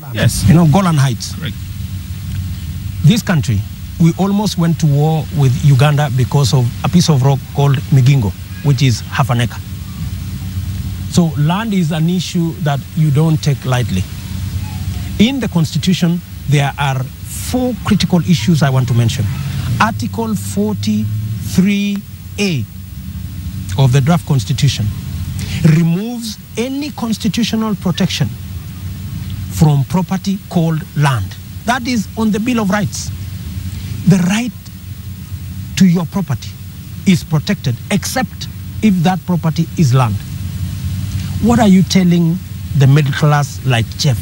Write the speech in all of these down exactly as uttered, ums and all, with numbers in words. land. Yes. You know, Golan Heights. Correct. This country, we almost went to war with Uganda because of a piece of rock called Migingo, which is half an acre. So land is an issue that you don't take lightly. In the Constitution, there are four critical issues I want to mention. Article forty-three A of the draft Constitution removes any constitutional protection from property called land. That is on the Bill of Rights. The right to your property is protected except if that property is land. What are you telling the middle class like Jeff,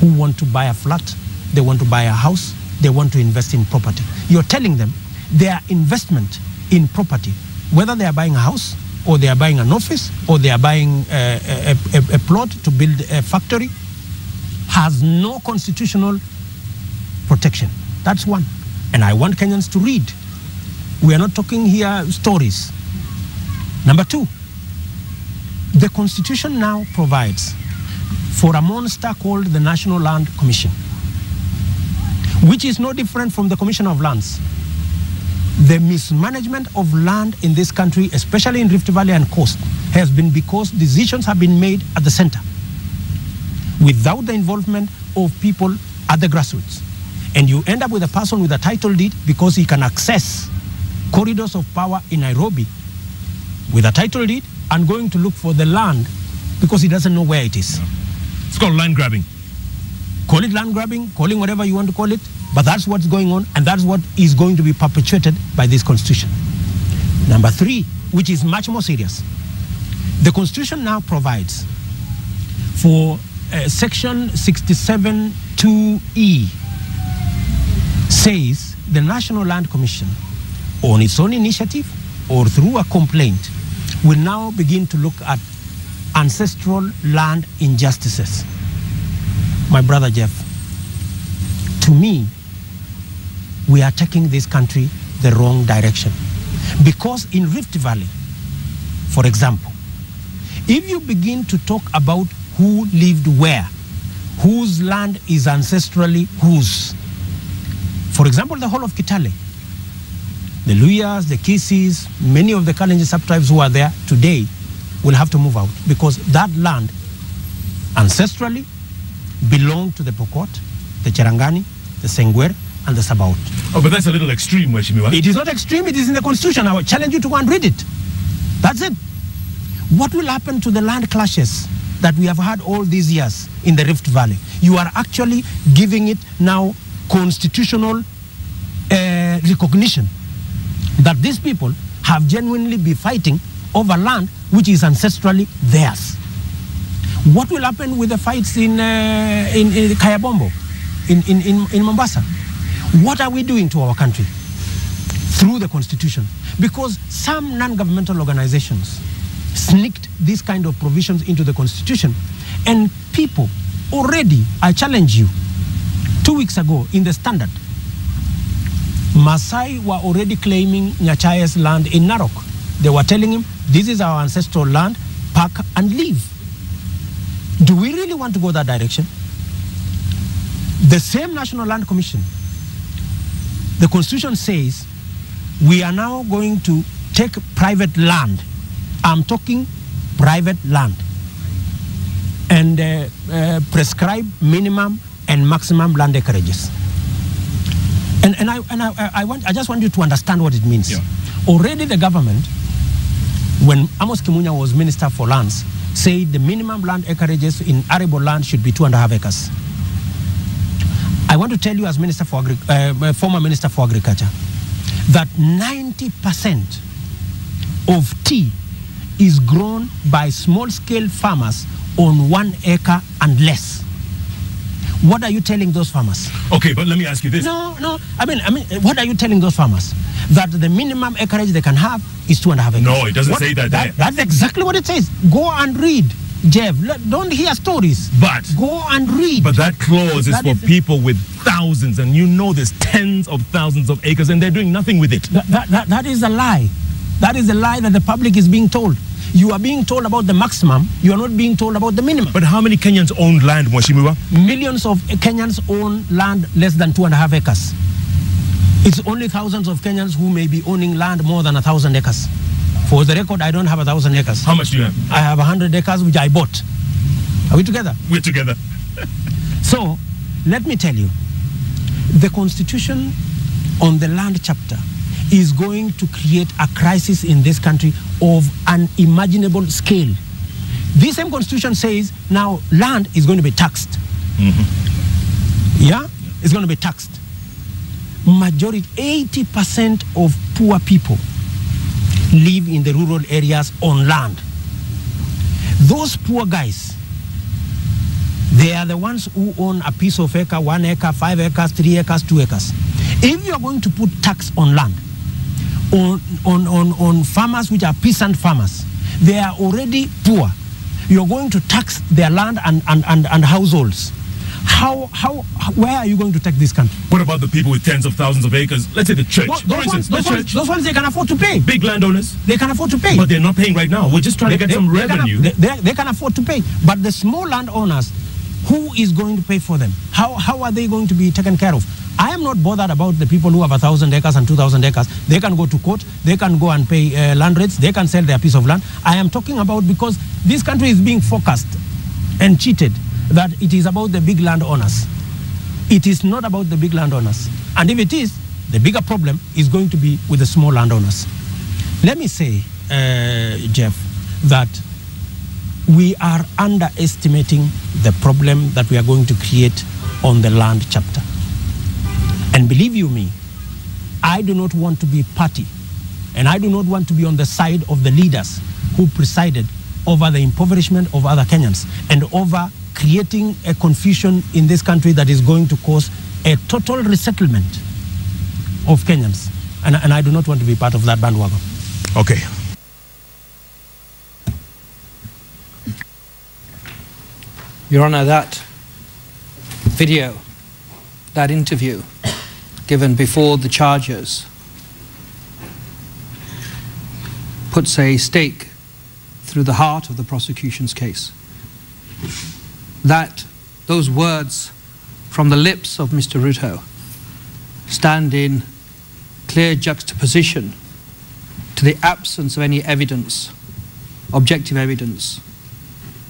who want to buy a flat, they want to buy a house, they want to invest in property? You're telling them their investment in property, whether they are buying a house, or they are buying an office, or they are buying a, a, a, a plot to build a factory, has no constitutional protection. That's one. And I want Kenyans to read. We are not talking here stories. Number two, the Constitution now provides for a monster called the National Land Commission, which is no different from the Commission of Lands. The mismanagement of land in this country, especially in Rift Valley and Coast, has been because decisions have been made at the center without the involvement of people at the grassroots. And you end up with a person with a title deed because he can access corridors of power in Nairobi with a title deed and going to look for the land because he doesn't know where it is. Yeah. It's called land grabbing. Call it land grabbing, call it whatever you want to call it, but that's what's going on, and that's what is going to be perpetuated by this Constitution. Number three, which is much more serious. The Constitution now provides for uh, Section sixty-seven two E says the National Land Commission, on its own initiative or through a complaint, will now begin to look at ancestral land injustices. My brother Jeff, to me, we are taking this country the wrong direction. Because in Rift Valley, for example, if you begin to talk about who lived where, whose land is ancestrally whose, for example, the whole of Kitale, the Luhyas, the Kisiis, many of the Kalenji subtribes who are there today will have to move out because that land ancestrally belonged to the Pokot, the Cherangani, the Sengwer, and the Sabaot. Oh, but that's a little extreme, Mheshimiwa. It is not extreme, it is in the Constitution. I will challenge you to go and read it. That's it. What will happen to the land clashes that we have had all these years in the Rift Valley? You are actually giving it now constitutional uh, recognition that these people have genuinely been fighting over land which is ancestrally theirs. What will happen with the fights in, uh, in, in Kayabombo, in, in, in, in Mombasa? What are we doing to our country through the Constitution? Because some non-governmental organizations sneaked these kind of provisions into the Constitution, and people already, I challenge you, two weeks ago in the Standard, Maasai were already claiming Nyachaya's land in Narok. They were telling him, this is our ancestral land, pack and leave. Do we really want to go that direction? The same National Land Commission, the Constitution says we are now going to take private land. I'm talking private land. And uh, uh, prescribe minimum and maximum land acreages. And, and, I, and I, I, want, I just want you to understand what it means. Yeah. Already the government, when Amos Kimunya was Minister for Lands, say the minimum land acreages in arable land should be two and a half acres. I want to tell you as Minister for Agri uh, former Minister for Agriculture that ninety percent of tea is grown by small-scale farmers on one acre and less. What are you telling those farmers? Okay, but let me ask you this. No, no, I mean, I mean, what are you telling those farmers? That the minimum acreage they can have is two and a half acres. No, it doesn't what, say that, that. That's exactly what it says. Go and read, Jeff. Don't hear stories. But go and read. But that clause is that for is, people with thousands, and you know there's tens of thousands of acres, and they're doing nothing with it. That, that, that, that is a lie. That is a lie that the public is being told. You are being told about the maximum, you are not being told about the minimum. But how many Kenyans own land, Mweshimiwa? Millions of Kenyans own land less than two and a half acres. It's only thousands of Kenyans who may be owning land more than a thousand acres. For the record, I don't have a thousand acres. How much do you have? I have a hundred acres, which I bought. Are we together? We're together. So, let me tell you, the Constitution on the land chapter is going to create a crisis in this country of an unimaginable scale. This same Constitution says now land is going to be taxed. Mm-hmm. Yeah? It's going to be taxed. Majority, eighty percent of poor people live in the rural areas on land. Those poor guys, they are the ones who own a piece of acre, one acre, five acres, three acres, two acres. If you are going to put tax on land, on, on, on, on farmers which are peasant farmers, they are already poor. You're going to tax their land and, and, and, and households. How, how, where are you going to take this country? What about the people with tens of thousands of acres? Let's say the church. Well, those, instance, ones, the those, church. Ones, those ones they can afford to pay. Big landowners. They can afford to pay. But they're not paying right now. We're just trying they, to get they, some they revenue. Can, they, they can afford to pay. But the small landowners, who is going to pay for them? How, how are they going to be taken care of? I am not bothered about the people who have a thousand acres and two thousand acres. They can go to court. They can go and pay uh, land rates. They can sell their piece of land. I am talking about because this country is being focused and cheated that it is about the big landowners. It is not about the big landowners. And if it is, the bigger problem is going to be with the small landowners. Let me say, uh, Jeff, that we are underestimating the problem that we are going to create on the land chapter. And believe you me, I do not want to be party, and I do not want to be on the side of the leaders who presided over the impoverishment of other Kenyans and over creating a confusion in this country that is going to cause a total resettlement of Kenyans. And, and I do not want to be part of that bandwagon. Okay. Your Honor, that video, that interview given before the charges puts a stake through the heart of the prosecution's case. That those words from the lips of Mister Ruto stand in clear juxtaposition to the absence of any evidence, objective evidence,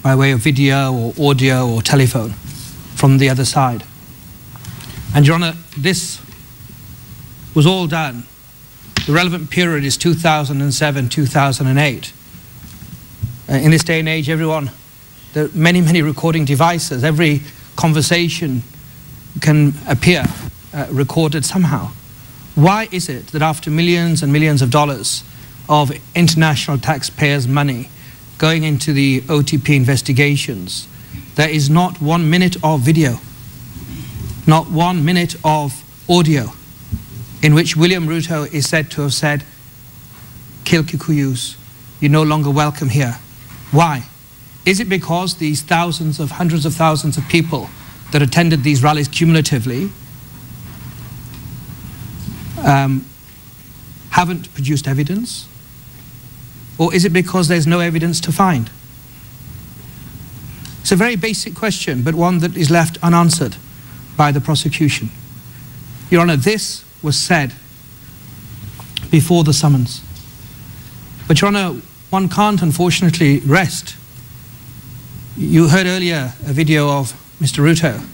by way of video or audio or telephone from the other side. And Your Honor, this was all done. The relevant period is two thousand seven, two thousand eight. Uh, in this day and age, everyone, there are many, many recording devices. Every conversation can appear uh, recorded somehow. Why is it that after millions and millions of dollars of international taxpayers' money going into the O T P investigations, there is not one minute of video, not one minute of audio in which William Ruto is said to have said, "Kill Kikuyus, you're no longer welcome here." Why? Is it because these thousands of, hundreds of thousands of people that attended these rallies cumulatively um, haven't produced evidence? Or is it because there's no evidence to find? It's a very basic question, but one that is left unanswered by the prosecution. Your Honor, this was said before the summons. But Your Honor, one can't unfortunately rest. You heard earlier a video of Mister Ruto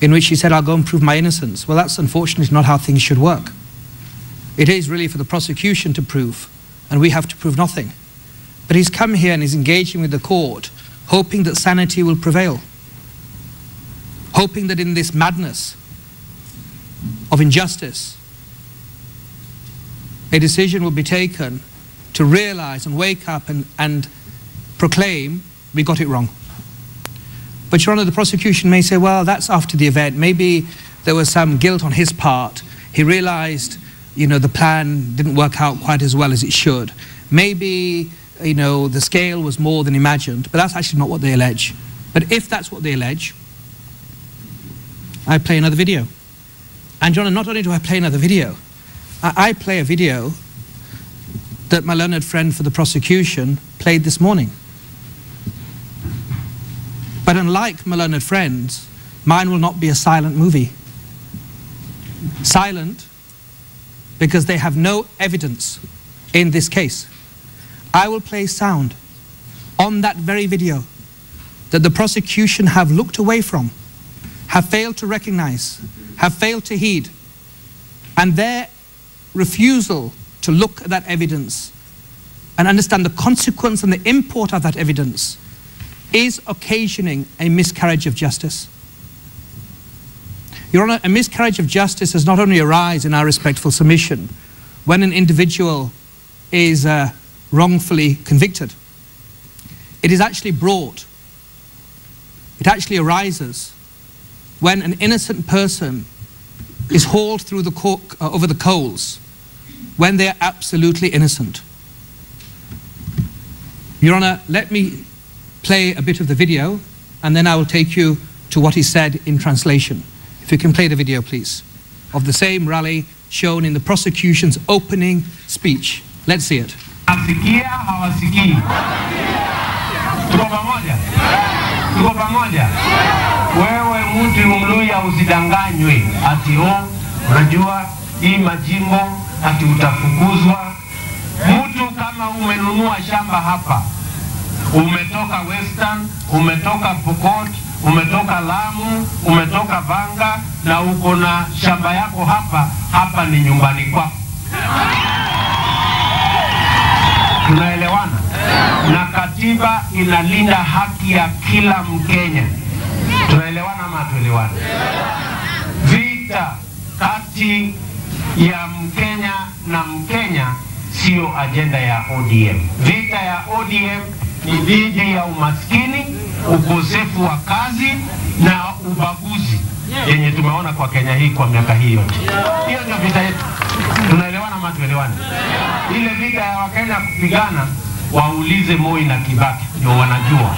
in which he said, "I'll go and prove my innocence." Well, that's unfortunately not how things should work. It is really for the prosecution to prove, and we have to prove nothing. But he's come here and he's engaging with the court, hoping that sanity will prevail, hoping that in this madness of injustice, a decision will be taken to realize and wake up and, and proclaim, "We got it wrong." But Your Honor, the prosecution may say, "Well, that's after the event. Maybe there was some guilt on his part. He realized, you know, the plan didn't work out quite as well as it should. Maybe, you know, the scale was more than imagined." But that's actually not what they allege. But if that's what they allege, I play another video. And Your Honor, not only do I play another video, I, I play a video that my learned friend for the prosecution played this morning. But unlike Malone and Friends, mine will not be a silent movie. Silent because they have no evidence in this case. I will play sound on that very video that the prosecution have looked away from, have failed to recognize, have failed to heed, and their refusal to look at that evidence and understand the consequence and the import of that evidence is occasioning a miscarriage of justice. Your Honor, a miscarriage of justice does not only arise in our respectful submission when an individual is uh, wrongfully convicted. It is actually brought, it actually arises when an innocent person is hauled through the co uh, over the coals when they are absolutely innocent. Your Honor, let me play a bit of the video and then I will take you to what he said in translation. If you can play the video, please, of the same rally shown in the prosecution's opening speech. Let's see it. Asikia hawasikii. Tuko pamoja? Tuko pamoja? Wewe mtu Mluhya usidanganywe ati oh, unajua hii majimbo ati utafukuzwa. Mtu kama umenunua shamba hapa, umetoka Western, umetoka Pokot, umetoka Lamu, umetoka Vanga na uko na shamba yako hapa, hapa ni nyumbani kwako. Tunaelewana? Na katiba inalinda haki ya kila Mkenya. Tunaelewana ama hatuelewana? Vita kati ya Mkenya na Mkenya sio ajenda ya O D M. Vita ya O D M ni dhidi ya umaskini, ukosefu wa kazi na ubaguzi yenye tumeona kwa Kenya hii kwa miaka hii yote. Hiyo ndio vita yetu. Tunaelewana ama hatuelewana? Ile vita ya Wakenya kupigana, waulize Moi na Kibaki ndio wanajua.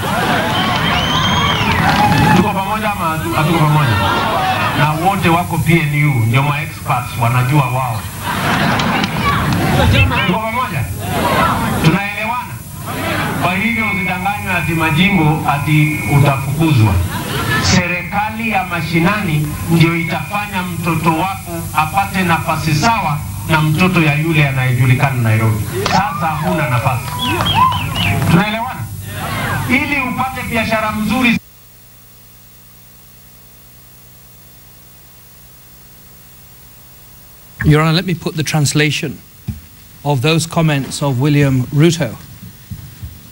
Tuko pamoja ama hatuko pamoja? Na wote wako P N U ndio ma experts wanajua wao. Tuko pamoja? Tunaelewana? Kwa hivyo usidanganywe ati majimbo ati utafukuzwa. Serikali ya mashinani ndio itafanya mtoto wako apate nafasi sawa na mtoto ya yule anayejulikana Nairobi. Sasa huna nafasi. Tunaelewana? Ili upate biashara mzuri. Your Honor, let me put the translation of those comments of William Ruto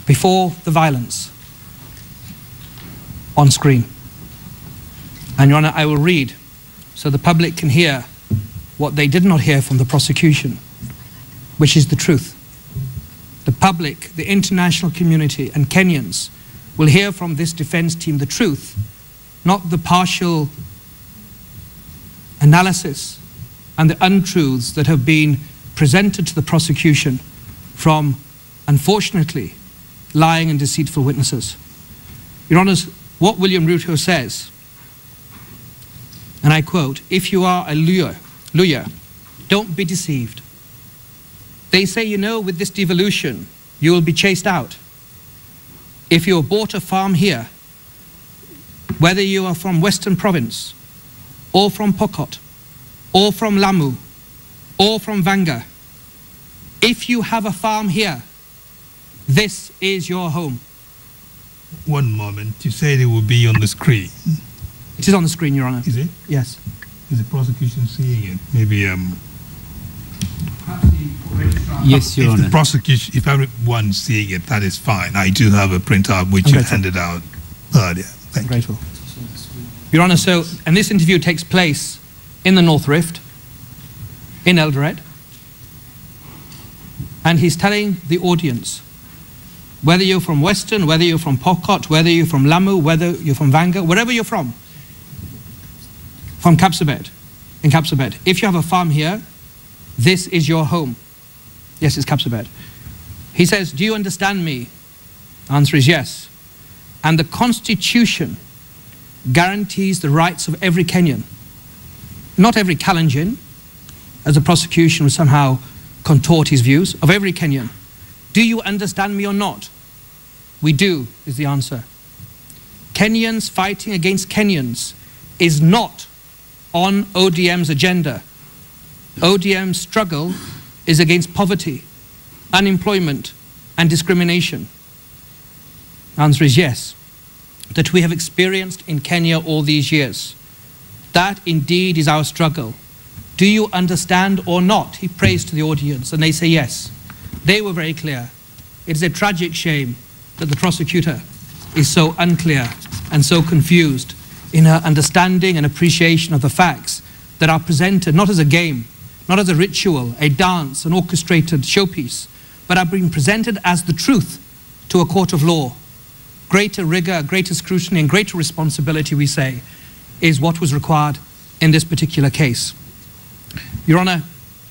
before the violence on screen. And Your Honor, I will read so the public can hear what they did not hear from the prosecution, which is the truth. The public, the international community, and Kenyans will hear from this defense team the truth, not the partial analysis and the untruths that have been presented to the prosecution from, unfortunately, lying and deceitful witnesses. Your Honors, what William Ruto says, and I quote, "If you are a Luhya, Luhya, don't be deceived. They say, you know, with this devolution, you will be chased out. If you bought a farm here, whether you are from Western Province, or from Pokot, or from Lamu, or from Vanga, if you have a farm here, this is your home." One moment, you said it will be on the screen. It is on the screen, Your Honor. Is it? Yes. Is the prosecution seeing it? Maybe, um... Yes, Your Honor. If the prosecution, if everyone's seeing it, that is fine. I do have a printout which you handed out earlier. Thank you. Grateful. Your Honor, so, and this interview takes place in the North Rift, in Eldoret, and he's telling the audience, whether you're from Western, whether you're from Pokot, whether you're from Lamu, whether you're from Vanga, wherever you're from, from Kapsabet, in Kapsabet. If you have a farm here, this is your home. Yes, it's Kapsabet. He says, "Do you understand me?" The answer is yes. And the Constitution guarantees the rights of every Kenyan, not every Kalenjin, as the prosecution would somehow contort his views, of every Kenyan. Do you understand me or not? We do, is the answer. Kenyans fighting against Kenyans is not on O D M's agenda. O D M's struggle is against poverty, unemployment, and discrimination. The answer is yes, that we have experienced in Kenya all these years. That indeed is our struggle. Do you understand or not? He prays to the audience, and they say yes. They were very clear. It is a tragic shame that the prosecutor is so unclear and so confused in her understanding and appreciation of the facts that are presented not as a game, not as a ritual, a dance, an orchestrated showpiece, but are being presented as the truth to a court of law. Greater rigor, greater scrutiny, and greater responsibility, we say, is what was required in this particular case. Your Honor,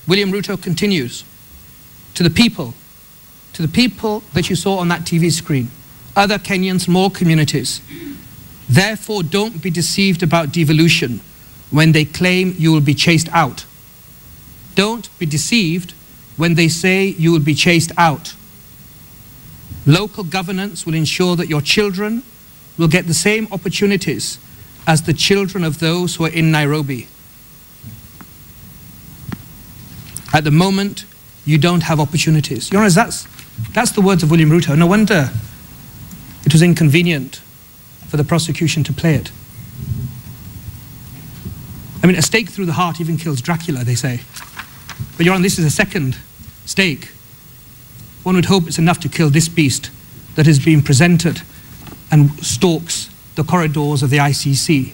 William Ruto continues, to the people, to the people that you saw on that T V screen, other Kenyans, more communities. Therefore, don't be deceived about devolution when they claim you will be chased out. Don't be deceived when they say you will be chased out. Local governance will ensure that your children will get the same opportunities as the children of those who are in Nairobi. At the moment, you don't have opportunities. Your Honor, that's, that's the words of William Ruto. No wonder it was inconvenient for the prosecution to play it. I mean, a stake through the heart even kills Dracula, they say. But Your Honor, this is a second stake. One would hope it's enough to kill this beast that is being presented and stalks the corridors of the I C C,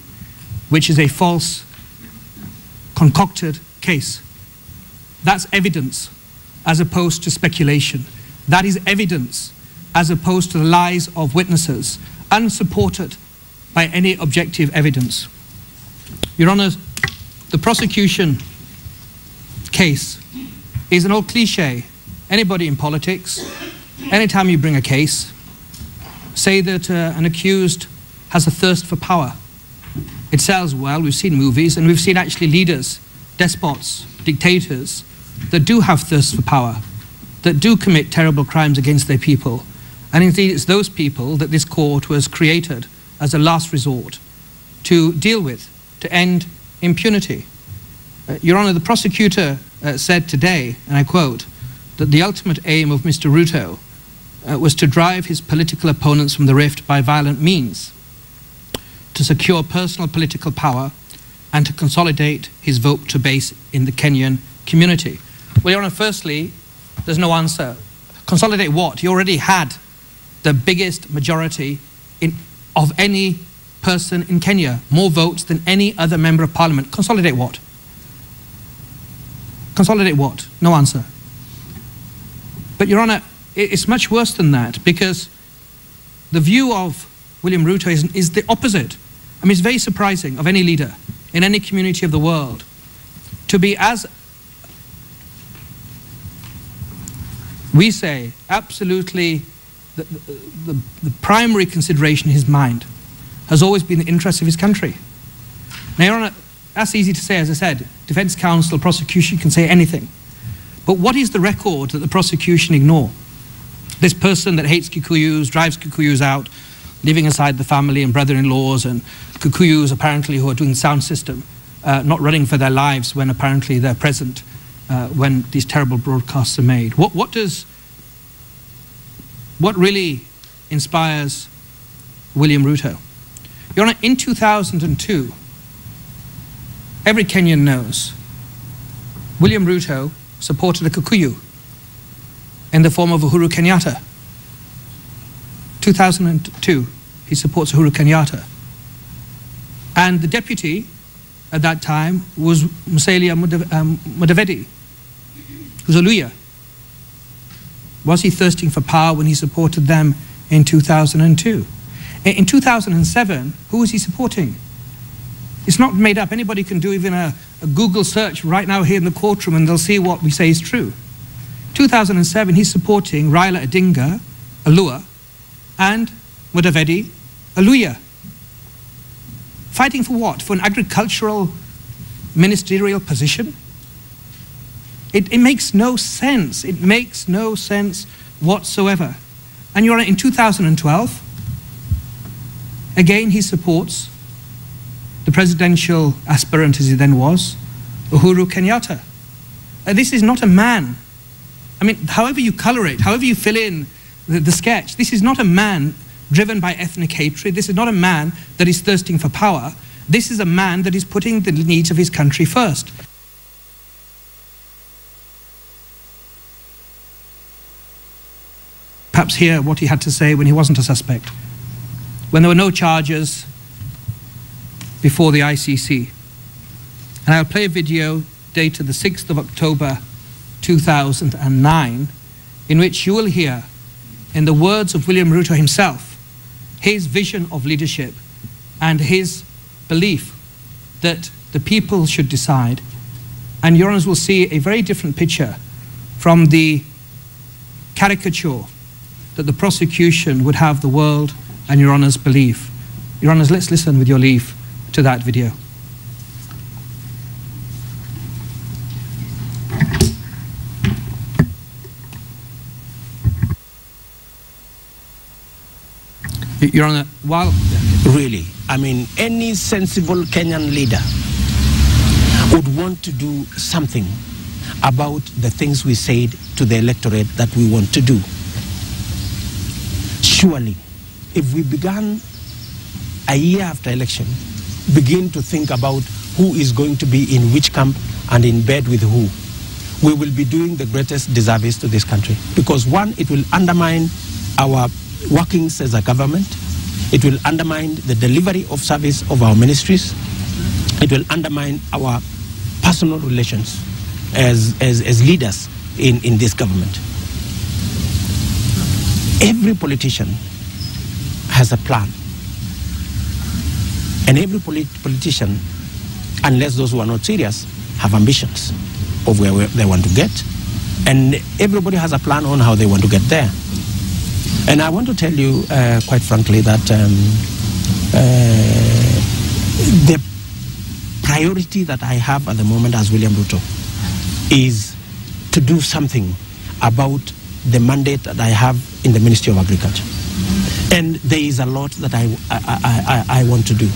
which is a false, concocted case. That's evidence as opposed to speculation. That is evidence as opposed to the lies of witnesses, unsupported by any objective evidence. Your Honor, the prosecution case is an old cliche. Anybody in politics, anytime you bring a case, say that uh, an accused has a thirst for power. It sells well, we've seen movies, and we've seen actually leaders, despots, dictators, that do have thirst for power, that do commit terrible crimes against their people. And indeed, it's those people that this court was created as a last resort to deal with, to end impunity. Uh, Your Honor, the prosecutor uh, said today, and I quote, that the ultimate aim of Mister Ruto uh, was to drive his political opponents from the rift by violent means, to secure personal political power, and to consolidate his vote to base in the Kenyan community. Well, Your Honor, firstly, there's no answer. Consolidate what? You already had the biggest majority in, of any person in Kenya, more votes than any other member of parliament. Consolidate what? Consolidate what? No answer. But Your Honor, it's much worse than that, because the view of William Ruto is, is the opposite. I mean, it's very surprising of any leader in any community of the world to be as, we say, absolutely the, the, the primary consideration in his mind has always been the interests of his country. Now, Your Honor, that's easy to say, as I said. Defense counsel, prosecution can say anything. But what is the record that the prosecution ignore? This person that hates Kikuyus, drives Kikuyus out, leaving aside the family and brother-in-laws, and Kikuyus apparently who are doing sound system, uh, not running for their lives when apparently they're present uh, when these terrible broadcasts are made. What, what does, what really inspires William Ruto? Your Honor, in two thousand two, every Kenyan knows William Ruto supported a Kikuyu in the form of Uhuru Kenyatta. two thousand two, he supports Uhuru Kenyatta. And the deputy at that time was Musalia Mudavadi, who's a Luhya. Was he thirsting for power when he supported them in two thousand two? In two thousand seven, who was he supporting? It's not made up. Anybody can do even a, a Google search right now here in the courtroom and they'll see what we say is true. two thousand seven, he's supporting Raila Odinga, a Luhya, and Mudavadi, a Luhya. Fighting for what? For an agricultural ministerial position? It, it makes no sense. It makes no sense whatsoever. And you're in two thousand twelve, again he supports the presidential aspirant, as he then was, Uhuru Kenyatta. Uh, this is not a man. I mean, however you color it, however you fill in the, the sketch, this is not a man driven by ethnic hatred. This is not a man that is thirsting for power. This is a man that is putting the needs of his country first. Perhaps hear what he had to say when he wasn't a suspect, when there were no charges before the I C C. And I'll play a video dated the sixth of October two thousand nine, in which you will hear, in the words of William Ruto himself, his vision of leadership and his belief that the people should decide. And your Honours will see a very different picture from the caricature that the prosecution would have the world and your Honours believe. Your Honours, let's listen, with your leave, to that video. Your Honour, while... Really, I mean, any sensible Kenyan leader would want to do something about the things we said to the electorate that we want to do. Surely, if we began a year after election, begin to think about who is going to be in which camp and in bed with who, we will be doing the greatest disservice to this country. Because one, it will undermine our workings as a government, it will undermine the delivery of service of our ministries, it will undermine our personal relations as, as, as leaders in, in this government. Every politician has a plan, and every polit politician, unless those who are not serious, have ambitions of where they want to get, and everybody has a plan on how they want to get there. And I want to tell you, uh, quite frankly, that um, uh, the priority that I have at the moment as William Ruto is to do something about the mandate that I have in the Ministry of Agriculture. And there is a lot that I, I, I, I want to do.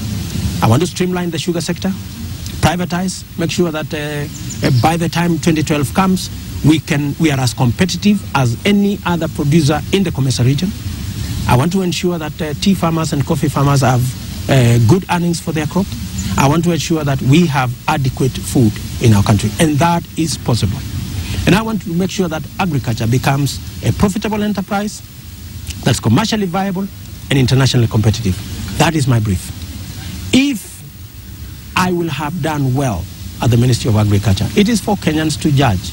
I want to streamline the sugar sector, privatize, make sure that uh, by the time twenty twelve comes, We, can, we are as competitive as any other producer in the Comesa region. I want to ensure that uh, tea farmers and coffee farmers have uh, good earnings for their crop. I want to ensure that we have adequate food in our country, and that is possible. And I want to make sure that agriculture becomes a profitable enterprise that's commercially viable and internationally competitive. That is my brief. If I will have done well at the Ministry of Agriculture, it is for Kenyans to judge.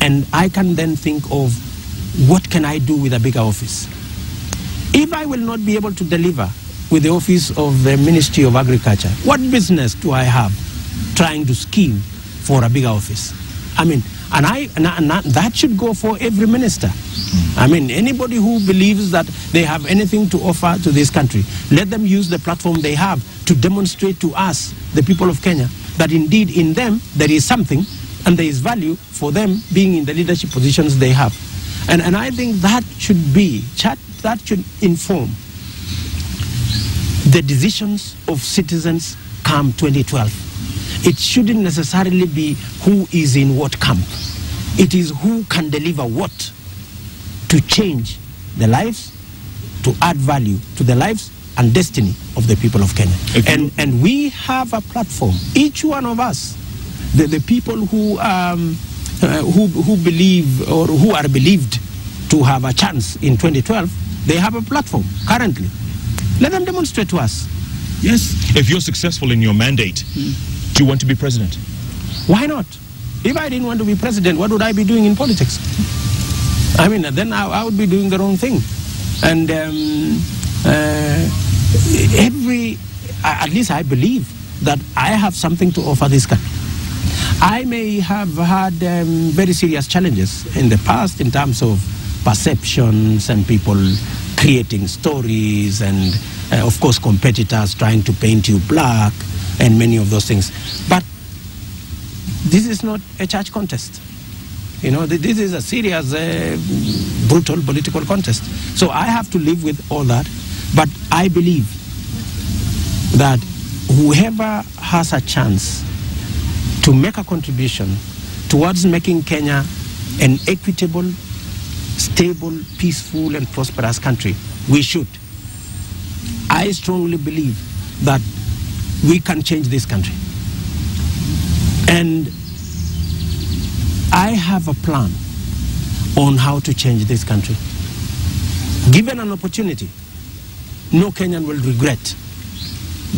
And I can then think of what can I do with a bigger office. If I will not be able to deliver with the office of the Ministry of Agriculture, what business do I have trying to scheme for a bigger office? I mean, and, I, and, I, and I, that should go for every minister. I mean, anybody who believes that they have anything to offer to this country, let them use the platform they have to demonstrate to us, the people of Kenya, that indeed in them there is something, and there is value for them being in the leadership positions they have. And, and I think that should be, that should inform the decisions of citizens come twenty twelve. It shouldn't necessarily be who is in what camp. It is who can deliver what to change the lives, to add value to the lives and destiny of the people of Kenya. Okay. And, and we have a platform, each one of us, The, the people who, um, uh, who, who believe or who are believed to have a chance in twenty twelve, they have a platform currently. Let them demonstrate to us. Yes. If you're successful in your mandate, mm. do you want to be president? Why not? If I didn't want to be president, what would I be doing in politics? I mean, then I, I would be doing the wrong thing. And um, uh, every, at least I believe that I have something to offer this country. I may have had um, very serious challenges in the past in terms of perceptions and people creating stories and, uh, of course, competitors trying to paint you black and many of those things. But this is not a church contest. You know, this is a serious, uh, brutal political contest. So I have to live with all that. But I believe that whoever has a chance to make a contribution towards making Kenya an equitable, stable, peaceful, and prosperous country, we should. I strongly believe that we can change this country. And I have a plan on how to change this country. Given an opportunity, no Kenyan will regret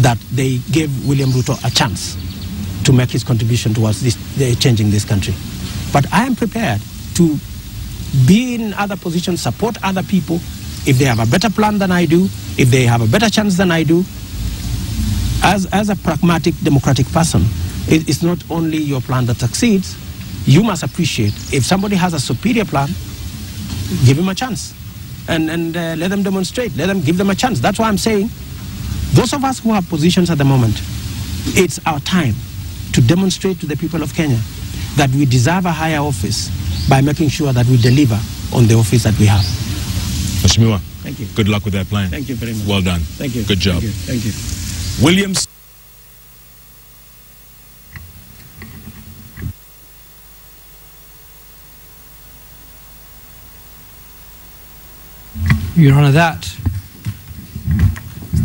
that they gave William Ruto a chance to make his contribution towards this, uh, changing this country. But I am prepared to be in other positions, support other people, if they have a better plan than I do, if they have a better chance than I do. As, as a pragmatic, democratic person, it, it's not only your plan that succeeds. You must appreciate if somebody has a superior plan, give him a chance. And, and uh, let them demonstrate, let them give them a chance. That's why I'm saying, those of us who have positions at the moment, it's our time to demonstrate to the people of Kenya that we deserve a higher office by making sure that we deliver on the office that we have. Mheshimiwa, thank you. Good luck with that plan. Thank you very much. Well done. Thank you. Good job. Thank you. Thank you. Williams. Your Honour, that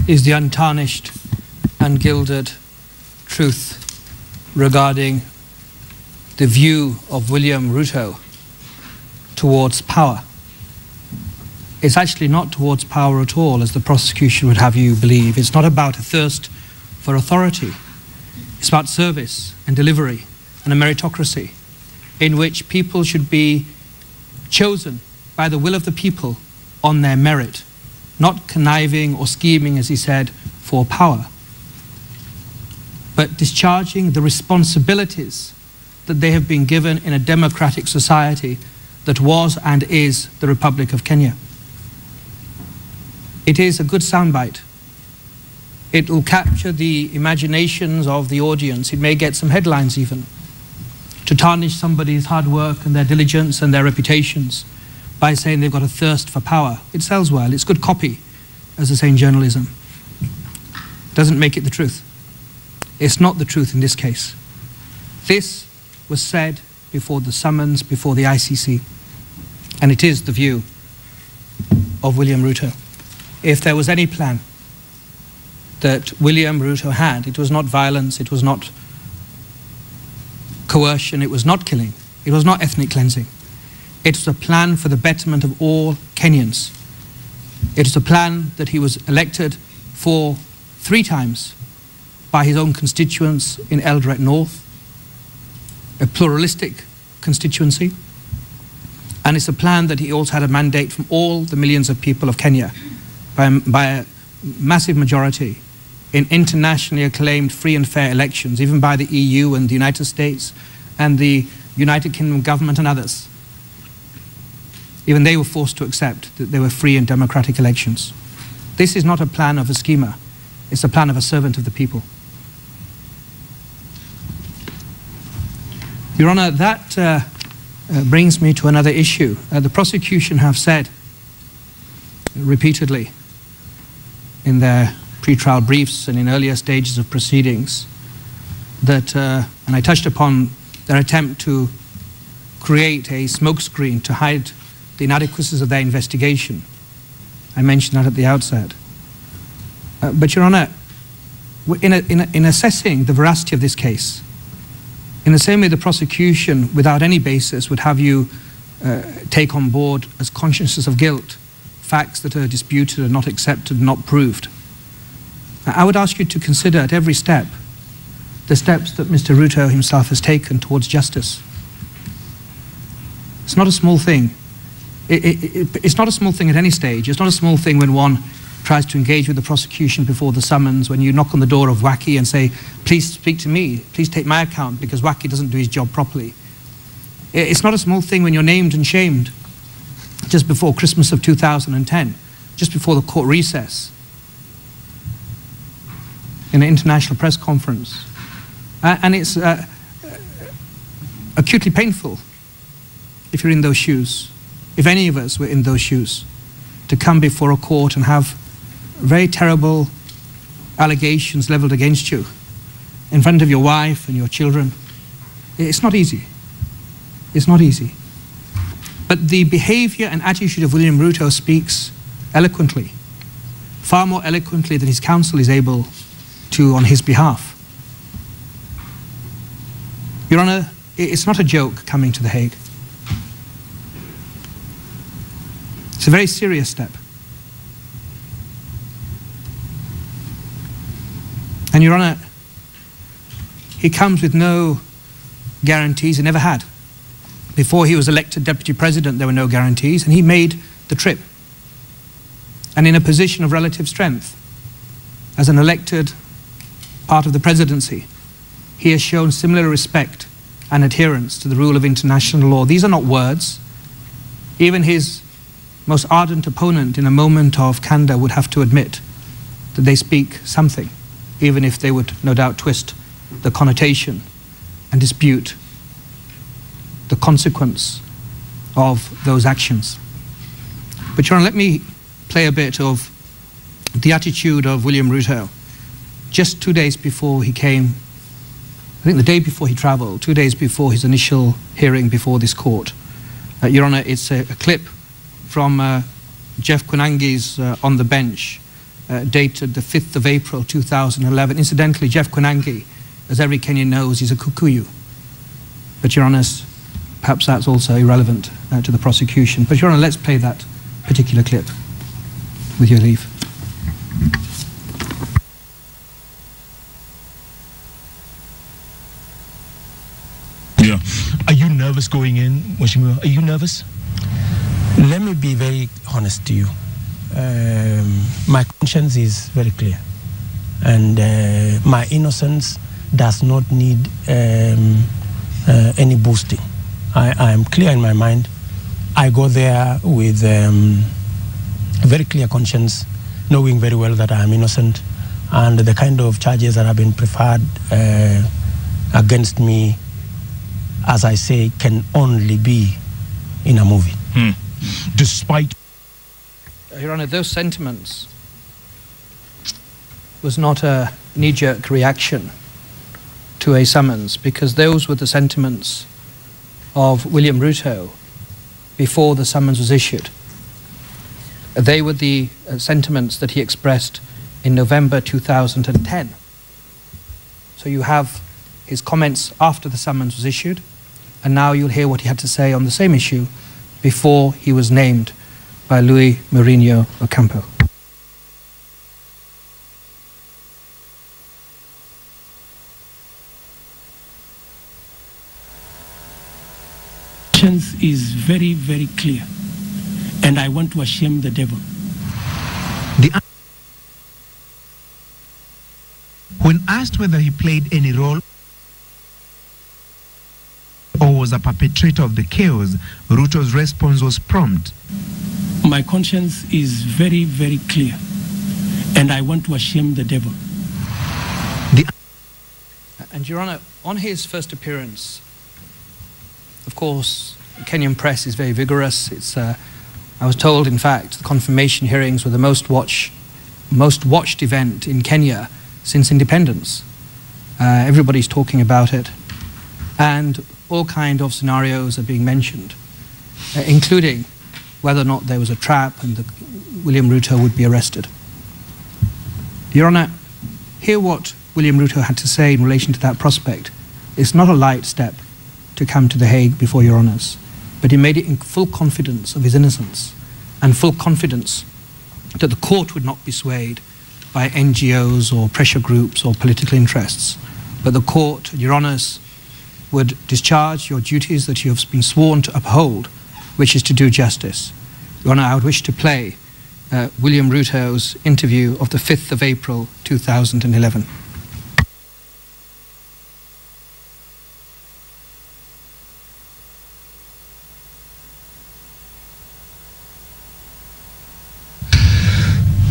is the untarnished, ungilded truth regarding the view of William Ruto towards power. It's actually not towards power at all, as the prosecution would have you believe. It's not about a thirst for authority. It's about service and delivery and a meritocracy in which people should be chosen by the will of the people on their merit, not conniving or scheming, as he said, for power, but discharging the responsibilities that they have been given in a democratic society that was and is the Republic of Kenya. It is a good soundbite. It will capture the imaginations of the audience. It may get some headlines even, to tarnish somebody's hard work and their diligence and their reputations by saying they've got a thirst for power. It sells well, it's good copy, as they say in journalism. Doesn't make it the truth. It's not the truth in this case. This was said before the summons, before the I C C, and it is the view of William Ruto. If there was any plan that William Ruto had, it was not violence, it was not coercion, it was not killing, it was not ethnic cleansing. It was a plan for the betterment of all Kenyans. It was a plan that he was elected for three times by his own constituents in Eldoret North, a pluralistic constituency. And it's a plan that he also had a mandate from all the millions of people of Kenya by, by a massive majority in internationally acclaimed free and fair elections, even by the E U and the United States and the United Kingdom government and others. Even they were forced to accept that they were free and democratic elections. This is not a plan of a schemer. It's a plan of a servant of the people. Your Honour, that uh, uh, brings me to another issue. Uh, the prosecution have said repeatedly in their pre-trial briefs and in earlier stages of proceedings that, uh, and I touched upon their attempt to create a smokescreen to hide the inadequacies of their investigation. I mentioned that at the outset. Uh, but, Your Honour, in, a, in, a, in assessing the veracity of this case, in the same way the prosecution, without any basis, would have you uh, take on board as consciousness of guilt facts that are disputed and not accepted and not proved, I would ask you to consider at every step the steps that Mister Ruto himself has taken towards justice. It's not a small thing. It, it, it, it's not a small thing at any stage. It's not a small thing when one tries to engage with the prosecution before the summons, when you knock on the door of W A C I and say, please speak to me, please take my account, because W A C I doesn't do his job properly. It, it's not a small thing when you're named and shamed just before Christmas of two thousand ten, just before the court recess, in an international press conference. Uh, and it's uh, acutely painful if you're in those shoes, if any of us were in those shoes, to come before a court and have very terrible allegations leveled against you in front of your wife and your children. It's not easy. It's not easy. But the behavior and attitude of William Ruto speaks eloquently, far more eloquently than his counsel is able to on his behalf. Your Honor, it's not a joke coming to The Hague. It's a very serious step. And Your Honor, he comes with no guarantees, he never had. Before he was elected deputy president, there were no guarantees, and he made the trip. And in a position of relative strength, as an elected part of the presidency, he has shown similar respect and adherence to the rule of international law. These are not words. Even his most ardent opponent in a moment of candor would have to admit that they speak something, even if they would no doubt twist the connotation and dispute the consequence of those actions. But Your Honor, let me play a bit of the attitude of William Ruto just two days before he came, I think the day before he traveled, two days before his initial hearing before this court. Uh, Your Honor, it's a, a clip from uh, Jeff Koinange's uh, On the Bench, uh, dated the fifth of April two thousand eleven. Incidentally, Jeff Koinange, as every Kenyan knows, is a Kikuyu. But Your Honor, perhaps that's also irrelevant uh, to the prosecution. But Your Honor, let's play that particular clip, with your leave. Yeah. Are you nervous going in, Mheshimiwa? Are you nervous? Let me be very honest to you. Um, my conscience is very clear. And uh, my innocence does not need um, uh, any boosting. I am clear in my mind. I go there with um, a very clear conscience, knowing very well that I am innocent, and the kind of charges that have been preferred uh, against me, as I say, can only be in a movie. Hmm. Despite... Your Honor, those sentiments was not a knee-jerk reaction to a summons, because those were the sentiments of William Ruto before the summons was issued. They were the uh, sentiments that he expressed in November two thousand ten. So you have his comments after the summons was issued, and now you'll hear what he had to say on the same issue before he was named by Luis Moreno Ocampo. Is very, very clear, and I want to shame the devil. The when asked whether he played any role or was a perpetrator of the chaos, Ruto's response was prompt. My conscience is very, very clear, and I want to shame the devil. The and Your Honor, on his first appearance, of course, Kenyan press is very vigorous. It's, uh, I was told, in fact, the confirmation hearings were the most, watch, most watched event in Kenya since independence. Uh, everybody's talking about it. And all kind of scenarios are being mentioned, uh, including whether or not there was a trap and the, William Ruto would be arrested. Your Honor, hear what William Ruto had to say in relation to that prospect. It's not a light step to come to The Hague before Your Honours, but he made it in full confidence of his innocence and full confidence that the court would not be swayed by N G Os or pressure groups or political interests, but the court, Your Honours, would discharge your duties that you have been sworn to uphold, which is to do justice. Your Honour, I would wish to play uh, William Ruto's interview of the fifth of April two thousand eleven.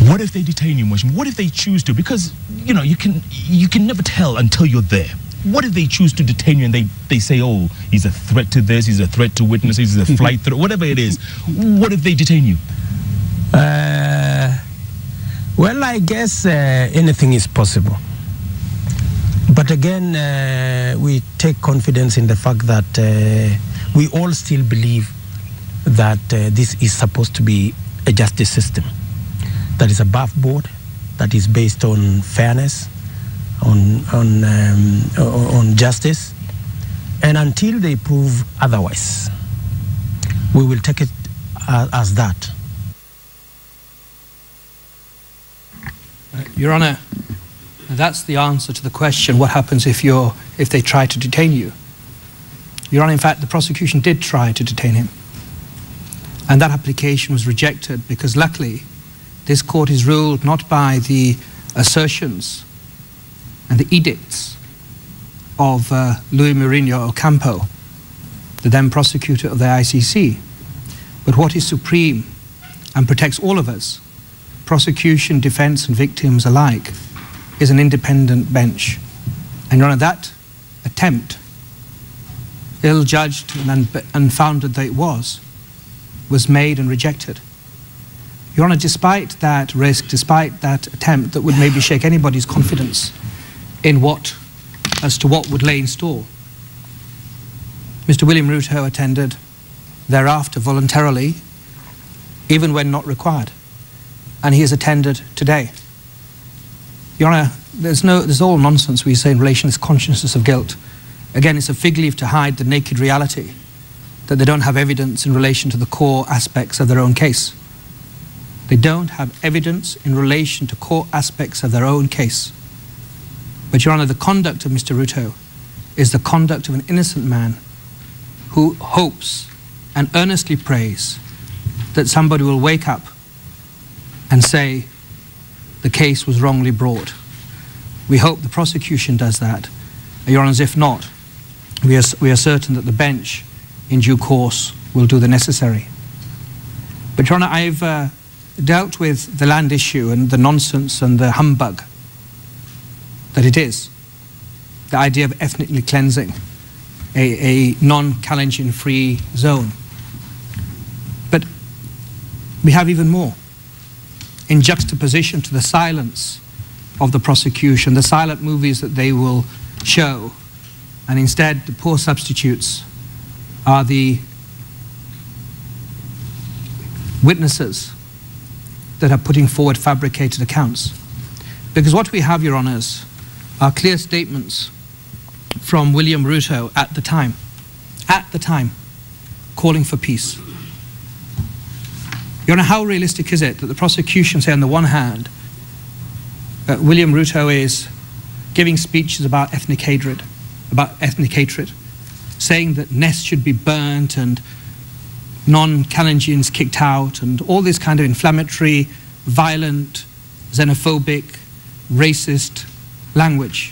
What if they detain you, Mheshimiwa? What if they choose to? Because, you know, you can, you can never tell until you're there. what if they choose to detain you and they, they say, oh, he's a threat to this, he's a threat to witnesses, he's a flight threat, whatever it is. What if they detain you? Uh, well, I guess uh, anything is possible. But again, uh, we take confidence in the fact that uh, we all still believe that uh, this is supposed to be a justice system that is above board, that is based on fairness, on on um, on justice, and until they prove otherwise, we will take it uh, as that. Your Honor, that's the answer to the question: what happens if you're if they try to detain you? Your Honor, in fact, the prosecution did try to detain him, and that application was rejected because, luckily, this court is ruled not by the assertions and the edicts of uh, Luis Moreno Ocampo, the then prosecutor of the I C C, but what is supreme and protects all of us, prosecution, defense, and victims alike, is an independent bench. And, Your Honor, that attempt, ill-judged and unfounded that it was, was made and rejected. Your Honor, despite that risk, despite that attempt that would maybe shake anybody's confidence in what, as to what would lay in store, Mister William Ruto attended thereafter voluntarily, even when not required, and he has attended today. Your Honor, there's no, there's all nonsense we say in relation to this consciousness of guilt. Again, it's a fig leaf to hide the naked reality that they don't have evidence in relation to the core aspects of their own case. They don't have evidence in relation to core aspects of their own case. But, Your Honor, the conduct of Mister Ruto is the conduct of an innocent man who hopes and earnestly prays that somebody will wake up and say, the case was wrongly brought. We hope the prosecution does that. Your Honours, if not, we are, we are certain that the bench in due course will do the necessary. But, Your Honour, I've uh, dealt with the land issue and the nonsense and the humbug that it is, the idea of ethnically cleansing, a, a non-Kalenjin free zone. But we have even more, in juxtaposition to the silence of the prosecution, the silent movies that they will show, and instead the poor substitutes are the witnesses that are putting forward fabricated accounts. Because what we have, Your Honours, are clear statements from William Ruto at the time, at the time, calling for peace. Your Honour, how realistic is it that the prosecution say on the one hand that William Ruto is giving speeches about ethnic hatred, about ethnic hatred, saying that nests should be burnt and non-Kalenjins kicked out and all this kind of inflammatory, violent, xenophobic, racist language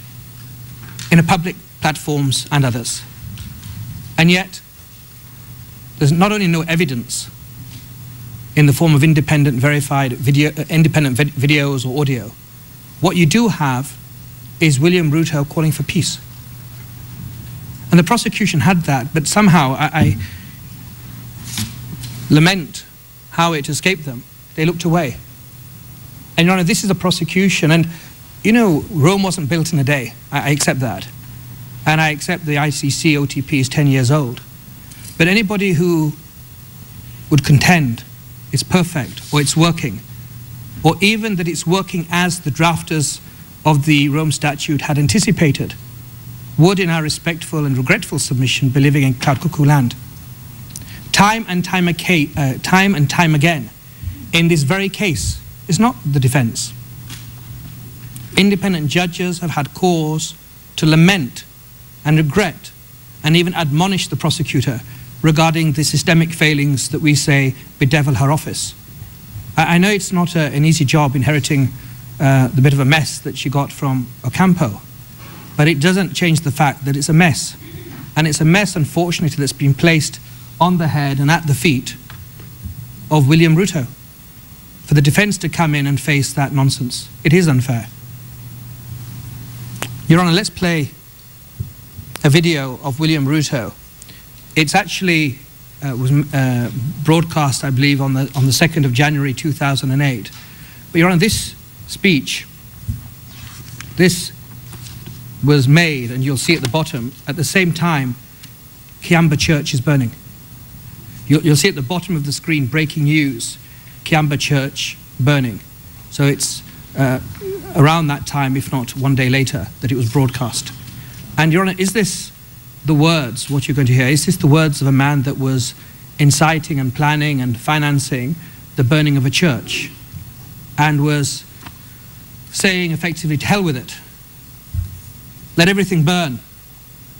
in a public platforms and others. And yet, there's not only no evidence in the form of independent verified video, uh, independent vid videos or audio. What you do have is William Ruto calling for peace. And the prosecution had that, but somehow I, I lament how it escaped them. They looked away. And, Your Honor, this is a prosecution, and, you know, Rome wasn't built in a day. I, I accept that. And I accept the I C C O T P is ten years old. But anybody who would contend it's perfect, or it's working, or even that it's working as the drafters of the Rome Statute had anticipated, would, in our respectful and regretful submission, be living in cloud cuckoo land. Time and time, uh, time and time again, in this very case, it's not the defense. Independent judges have had cause to lament and regret and even admonish the prosecutor regarding the systemic failings that we say bedevil her office. I, I know it's not a, an easy job inheriting uh, the bit of a mess that she got from Ocampo, but it doesn't change the fact that it's a mess. And it's a mess, unfortunately, that's been placed on the head and at the feet of William Ruto. For the defense to come in and face that nonsense, it is unfair. Your Honor, let's play a video of William Ruto. It's actually uh, was uh, broadcast, I believe, on the on the second of January two thousand eight. But Your Honor, this speech, this was made, and you'll see at the bottom, at the same time Kiambaa Church is burning. You'll, you'll see at the bottom of the screen, breaking news, Kiambaa Church burning. So it's uh, around that time, if not one day later, that it was broadcast. And Your Honor, is this the words, what you're going to hear, is this the words of a man that was inciting and planning and financing the burning of a church, and was saying effectively, to hell with it. Let everything burn.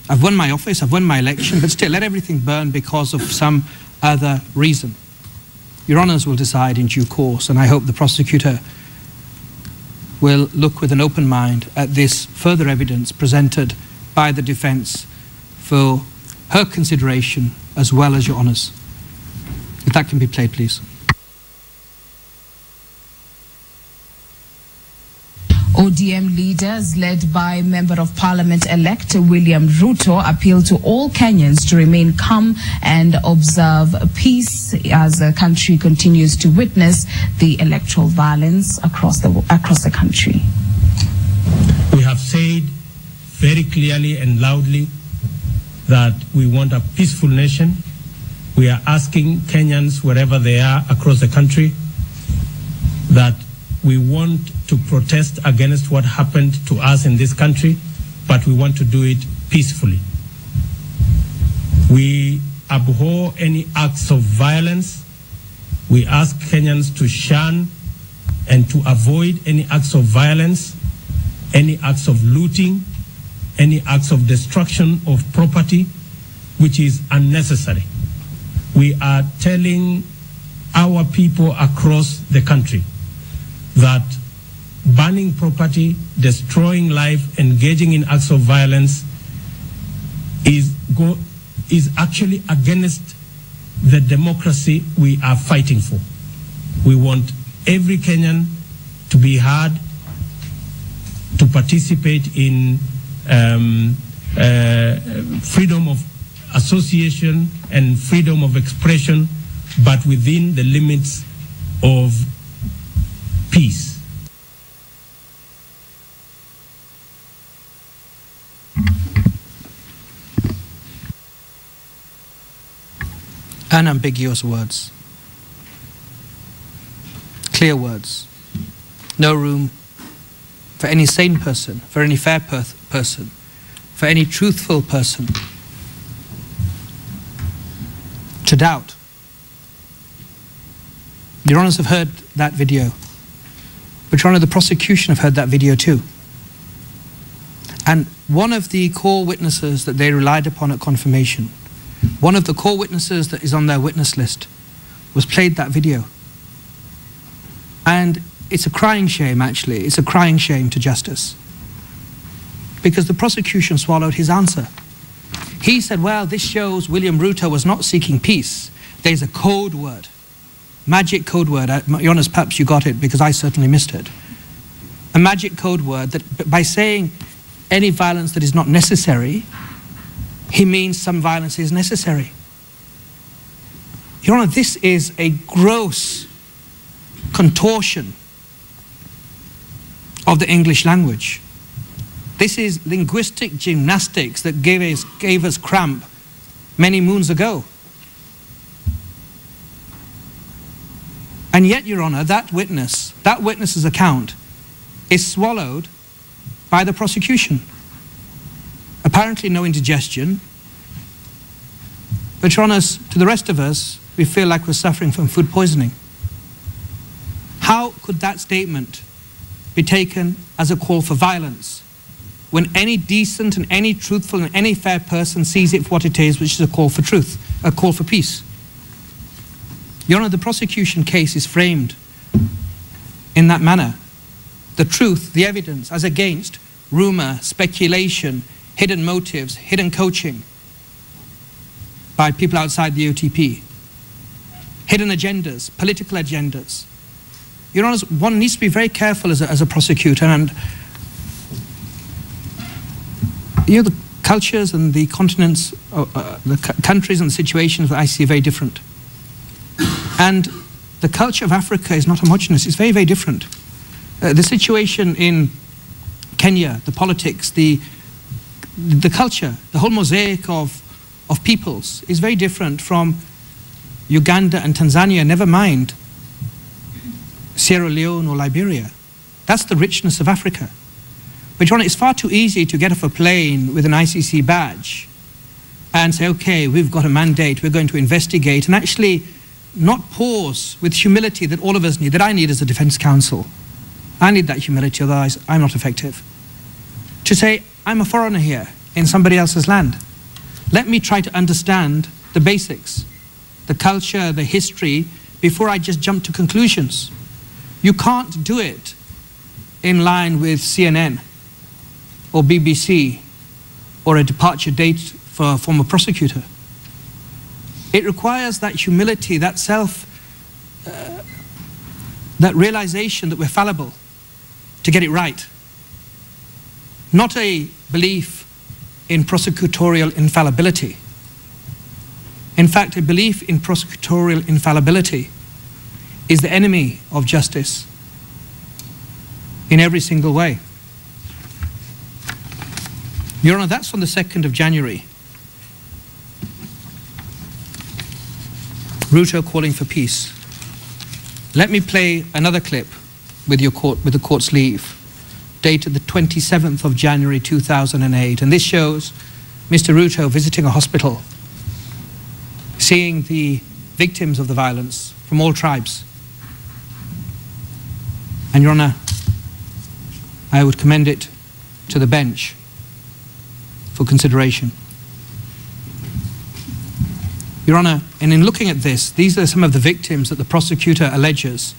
I've won my office, I've won my election, but still let everything burn because of some other reason. Your Honours will decide in due course, and I hope the prosecutor will look with an open mind at this further evidence presented by the defence for her consideration as well as Your Honours. If that can be played, please. O D M leaders, led by Member of Parliament-elect William Ruto, appealed to all Kenyans to remain calm and observe peace as the country continues to witness the electoral violence across the, across the country. We have said very clearly and loudly that we want a peaceful nation. We are asking Kenyans, wherever they are across the country, that we want to protest against what happened to us in this country, but we want to do it peacefully. We abhor any acts of violence. We ask Kenyans to shun and to avoid any acts of violence, any acts of looting, any acts of destruction of property, which is unnecessary. We are telling our people across the country that burning property, destroying life, engaging in acts of violence is, go, is actually against the democracy we are fighting for. We want every Kenyan to be heard, to participate in um, uh, freedom of association and freedom of expression, but within the limits of peace. Unambiguous words. Clear words. No room for any sane person, for any fair per person, for any truthful person to doubt. Your Honours have heard that video. But Your Honour, the prosecution have heard that video too. And one of the core witnesses that they relied upon at confirmation, one of the core witnesses that is on their witness list, was played that video. And it's a crying shame, actually. It's a crying shame to justice. Because the prosecution swallowed his answer. He said, well, this shows William Ruto was not seeking peace. There's a code word. Magic code word, Your Honours, perhaps you got it because I certainly missed it. A magic code word that by saying any violence that is not necessary, he means some violence is necessary. Your Honour, this is a gross contortion of the English language. This is linguistic gymnastics that gave us, gave us cramp many moons ago. And yet, Your Honour, that witness, that witness's account is swallowed by the prosecution. Apparently no indigestion. But Your Honours, to the rest of us, we feel like we're suffering from food poisoning. How could that statement be taken as a call for violence when any decent and any truthful and any fair person sees it for what it is, which is a call for truth, a call for peace? Your Honour, the prosecution case is framed in that manner. The truth, the evidence, as against rumour, speculation, hidden motives, hidden coaching by people outside the O T P, hidden agendas, political agendas. Your Honour, one needs to be very careful as a, as a prosecutor, and you know, the cultures and the continents, uh, uh, the countries and the situations that I see are very different. And the culture of Africa is not homogenous. It's very, very different. Uh, the situation in Kenya, the politics, the, the culture, the whole mosaic of, of peoples is very different from Uganda and Tanzania, never mind Sierra Leone or Liberia. That's the richness of Africa. But John, it's far too easy to get off a plane with an I C C badge and say, okay, we've got a mandate, we're going to investigate, and actually not pause with humility that all of us need, that I need as a Defense Council. I need that humility, otherwise I'm not effective. To say, I'm a foreigner here in somebody else's land. Let me try to understand the basics, the culture, the history, before I just jump to conclusions. You can't do it in line with C N N or B B C or a departure date for a former prosecutor. It requires that humility, that self, uh, that realization that we're fallible to get it right. Not a belief in prosecutorial infallibility. In fact, a belief in prosecutorial infallibility is the enemy of justice in every single way. Your Honor, that's on the second of January. Ruto calling for peace. Let me play another clip with, your court, with the court's leave, dated the twenty-seventh of January two thousand eight. And this shows Mister Ruto visiting a hospital, seeing the victims of the violence from all tribes. And Your Honor, I would commend it to the bench for consideration. Your Honor, and in looking at this, these are some of the victims that the prosecutor alleges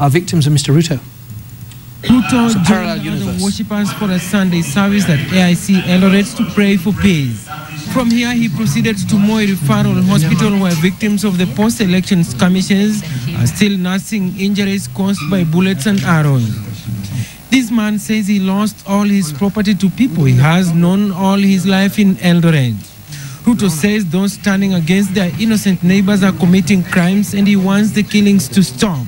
are victims of Mister Ruto. Ruto joined the worshippers for a Sunday service at A I C Eldoret to pray for peace. From here, he proceeded to Moi Referral Hospital, where victims of the post-election skirmishes are still nursing injuries caused by bullets and arrows. This man says he lost all his property to people he has known all his life in Eldoret. Ruto says those standing against their innocent neighbors are committing crimes, and he wants the killings to stop.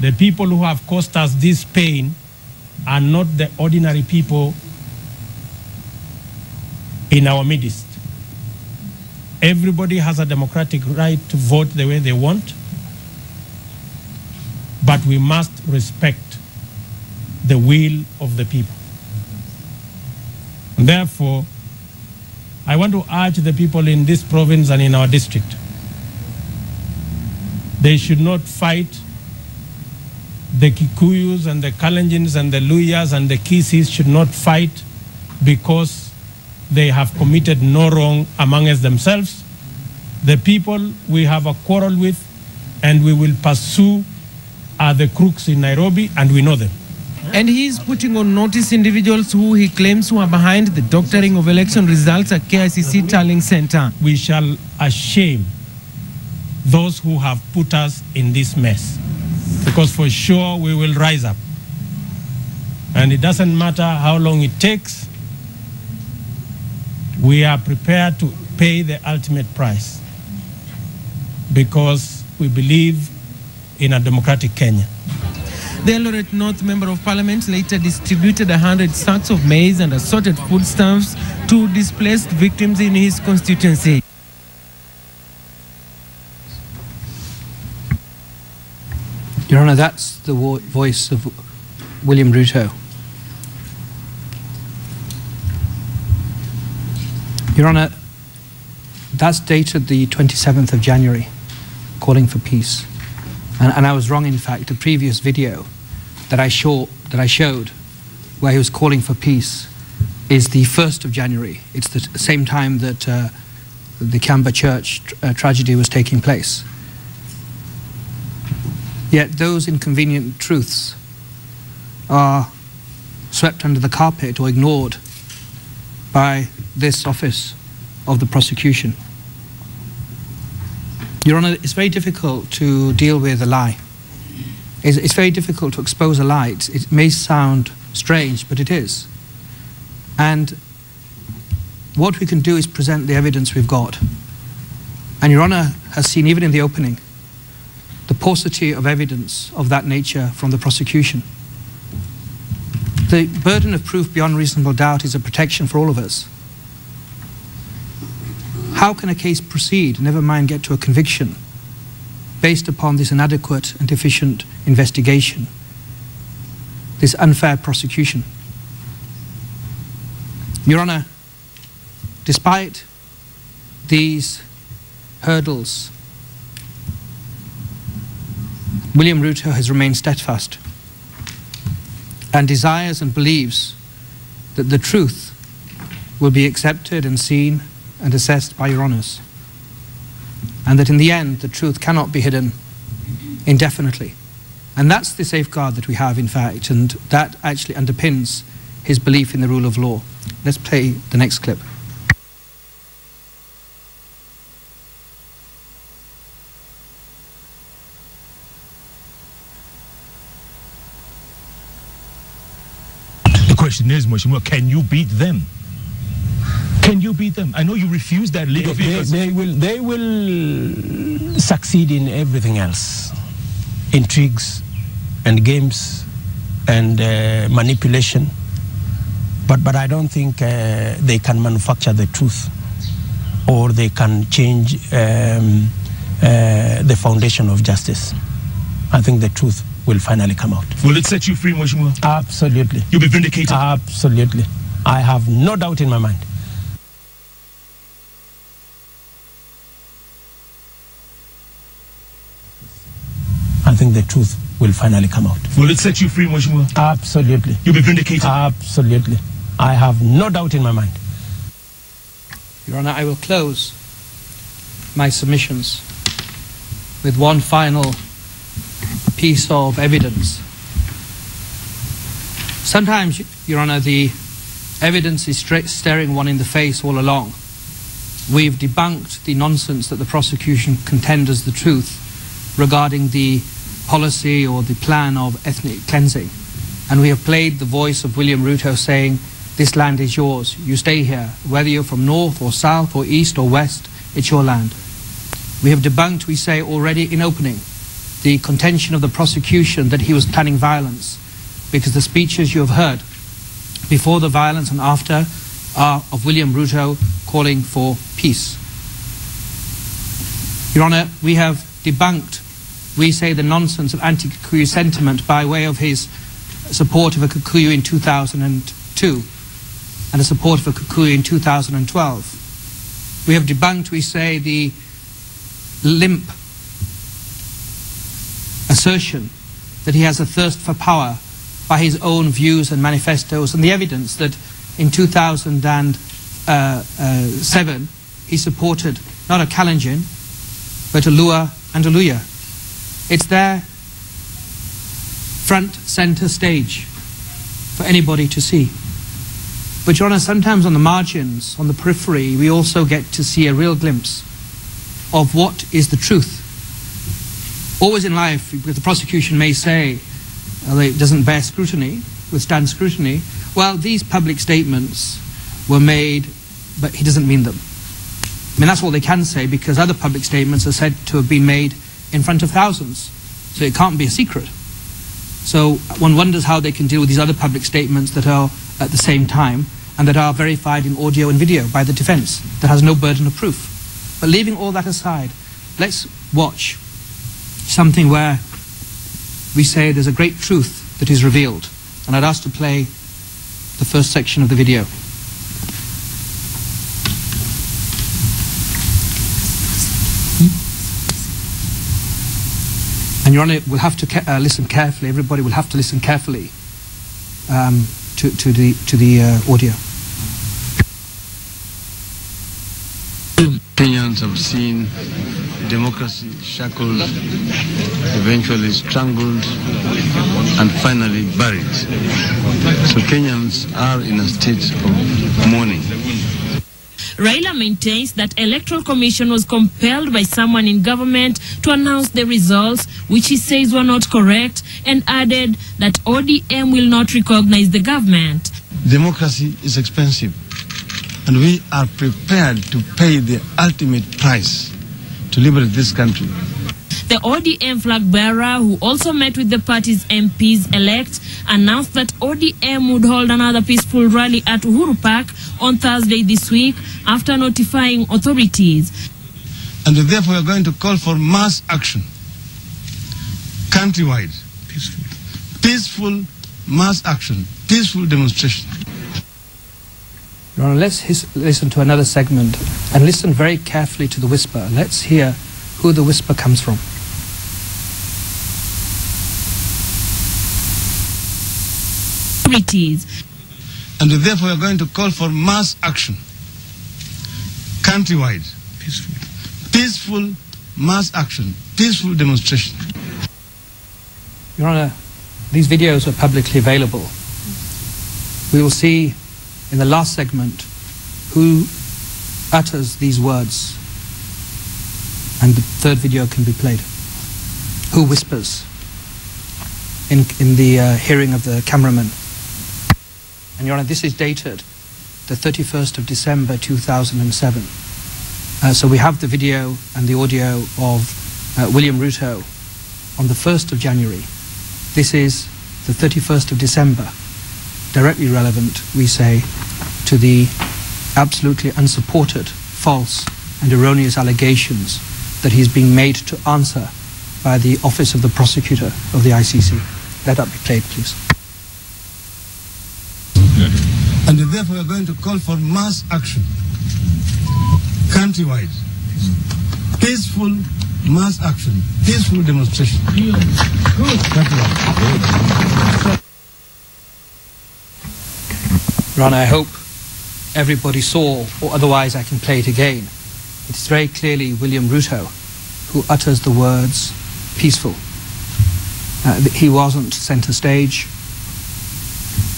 The people who have caused us this pain are not the ordinary people in our midst. Everybody has a democratic right to vote the way they want, but we must respect the will of the people. And therefore, I want to urge the people in this province and in our district, they should not fight the Kikuyus and the Kalenjins and the Luhyas and the Kisiis should not fight because they have committed no wrong amongst themselves. The people we have a quarrel with and we will pursue are the crooks in Nairobi, and we know them. And he is putting on notice individuals who he claims who are behind the doctoring of election results at K I C C Tallying Center. We shall ashame those who have put us in this mess, because for sure we will rise up. And it doesn't matter how long it takes, we are prepared to pay the ultimate price, because we believe in a democratic Kenya. The Eldoret North Member of Parliament later distributed one hundred sacks of maize and assorted foodstuffs to displaced victims in his constituency. Your Honor, that's the vo voice of William Ruto. Your Honor, that's dated the twenty-seventh of January, calling for peace. And, and I was wrong, in fact. The previous video that I, show, that I showed where he was calling for peace is the first of January. It's the same time that uh, the Kiambaa Church tr uh, tragedy was taking place. Yet those inconvenient truths are swept under the carpet or ignored by this office of the prosecution. Your Honor, it's very difficult to deal with a lie. It's, it's very difficult to expose a lie. It's, it may sound strange, but it is. And what we can do is present the evidence we've got. And Your Honour has seen, even in the opening, the paucity of evidence of that nature from the prosecution. The burden of proof beyond reasonable doubt is a protection for all of us. How can a case proceed, never mind get to a conviction, based upon this inadequate and deficient investigation, this unfair prosecution? Your Honour, despite these hurdles, William Ruto has remained steadfast and desires and believes that the truth will be accepted and seen and assessed by Your Honours, and that in the end the truth cannot be hidden indefinitely. And that's the safeguard that we have, in fact, and that actually underpins his belief in the rule of law. Let's play the next clip. The question is, Mheshimiwa, can you beat them? Can you beat them? I know you refuse that league of interest. They, they, will, they will succeed in everything else. Intrigues and games and uh, manipulation. But, but I don't think uh, they can manufacture the truth, or they can change um, uh, the foundation of justice. I think the truth will finally come out. Will it set you free, Mheshimiwa? Absolutely. You'll be vindicated? Absolutely. I have no doubt in my mind. I think the truth will finally come out. Will it set you free, Mheshimiwa? Absolutely. You'll be vindicated? Absolutely. I have no doubt in my mind. Your Honour, I will close my submissions with one final piece of evidence. Sometimes, Your Honour, the evidence is staring one in the face all along. We've debunked the nonsense that the prosecution contends is the truth regarding the policy or the plan of ethnic cleansing. And we have played the voice of William Ruto saying, this land is yours, you stay here. Whether you're from north or south or east or west, it's your land. We have debunked, we say already in opening, the contention of the prosecution that he was planning violence, because the speeches you have heard before the violence and after are of William Ruto calling for peace. Your Honour, we have debunked, we say, the nonsense of anti-Kikuyu sentiment by way of his support of a Kikuyu in two thousand two and a support for Kikuyu in two thousand twelve. We have debunked, we say, the limp assertion that he has a thirst for power by his own views and manifestos, and the evidence that in two thousand seven he supported not a Kalenjin but a Luhya and a Luhya. It's there, front, centre stage for anybody to see. But Your Honour, sometimes on the margins, on the periphery, we also get to see a real glimpse of what is the truth. Always in life, the prosecution may say, although it doesn't bear scrutiny, withstand scrutiny, well, these public statements were made, but he doesn't mean them. I mean, that's all they can say, because other public statements are said to have been made in front of thousands, so it can't be a secret. So one wonders how they can deal with these other public statements that are at the same time and that are verified in audio and video by the defence, that has no burden of proof. But leaving all that aside, let's watch something where we say there's a great truth that is revealed. And I'd ask to play the first section of the video. And Your Honour will have to ca uh, listen carefully, everybody will have to listen carefully um, to, to the, to the uh, audio. Kenyans have seen democracy shackled, eventually strangled, and finally buried. So Kenyans are in a state of mourning. Raila maintains that Electoral Commission was compelled by someone in government to announce the results, which he says were not correct, and added that O D M will not recognize the government. Democracy is expensive. And we are prepared to pay the ultimate price to liberate this country. The O D M flag bearer, who also met with the party's M Ps-elect, announced that O D M would hold another peaceful rally at Uhuru Park on Thursday this week after notifying authorities. And therefore we are going to call for mass action, countrywide, peaceful, peaceful mass action, peaceful demonstration. Your Honor, let's his listen to another segment and listen very carefully to the whisper. Let's hear who the whisper comes from. And therefore we are going to call for mass action, countrywide, peaceful, peaceful mass action, peaceful demonstration. Your Honor, these videos are publicly available. We will see in the last segment who utters these words, and the third video can be played. Who whispers in, in the uh, hearing of the cameraman. And Your Honor, this is dated the thirty-first of December two thousand seven. Uh, so we have the video and the audio of uh, William Ruto on the first of January. This is the thirty-first of December, directly relevant, we say, to the absolutely unsupported, false and erroneous allegations that he's being made to answer by the Office of the Prosecutor of the I C C. Let that be played, please. And therefore we are going to call for mass action, countrywide, peaceful mass action, peaceful demonstration. Good. Good. Ron, I hope everybody saw, or otherwise I can play it again. It's very clearly William Ruto who utters the words peaceful. Uh, he wasn't centre stage.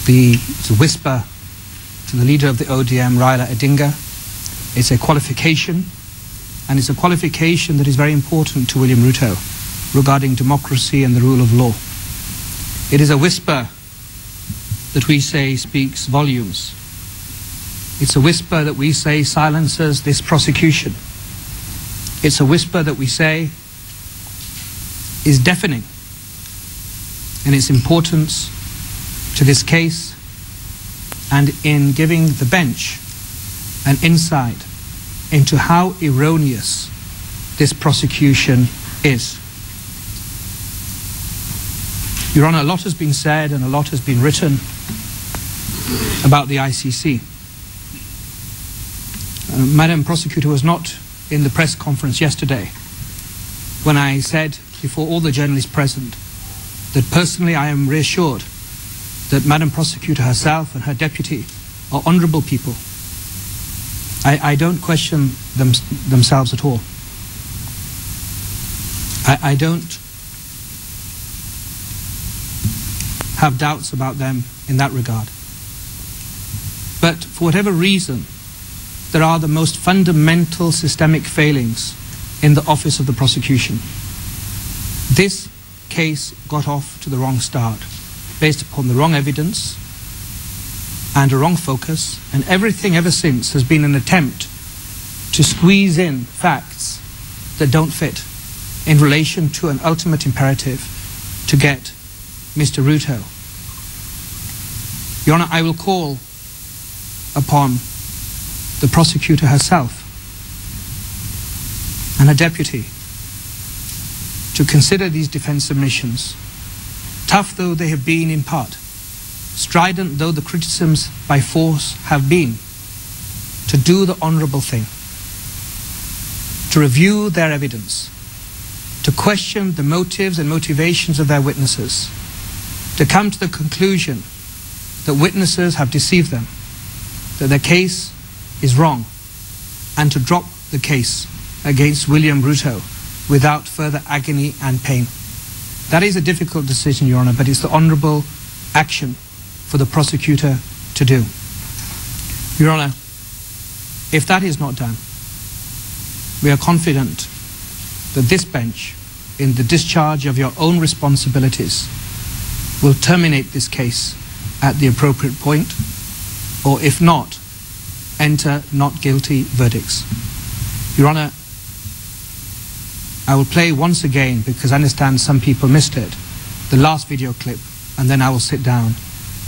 The, it's a whisper to the leader of the O D M, Raila Odinga. It's a qualification, and it's a qualification that is very important to William Ruto regarding democracy and the rule of law. It is a whisper that we say speaks volumes. It's a whisper that we say silences this prosecution. It's a whisper that we say is deafening in its importance to this case, and in giving the bench an insight into how erroneous this prosecution is. Your Honor, a lot has been said and a lot has been written about the I C C. Uh, Madam Prosecutor was not in the press conference yesterday when I said before all the journalists present that personally I am reassured that Madam Prosecutor herself and her deputy are honourable people. I, I don't question them, themselves at all. I, I don't have doubts about them in that regard. But for whatever reason, there are the most fundamental systemic failings in the Office of the Prosecution. This case got off to the wrong start, based upon the wrong evidence and a wrong focus, and everything ever since has been an attempt to squeeze in facts that don't fit in relation to an ultimate imperative to get Mister Ruto. Your Honor, I will call upon the prosecutor herself and her deputy to consider these defense submissions, tough though they have been in part, strident though the criticisms by force have been, to do the honourable thing, to review their evidence, to question the motives and motivations of their witnesses, to come to the conclusion that witnesses have deceived them, that their case is wrong, and to drop the case against William Ruto without further agony and pain. That is a difficult decision, Your Honor, but it's the honourable action for the prosecutor to do. Your Honor, if that is not done, we are confident that this bench, in the discharge of your own responsibilities, will terminate this case at the appropriate point, or if not, enter not guilty verdicts. Your Honour, I will play once again, because I understand some people missed it, the last video clip, and then I will sit down.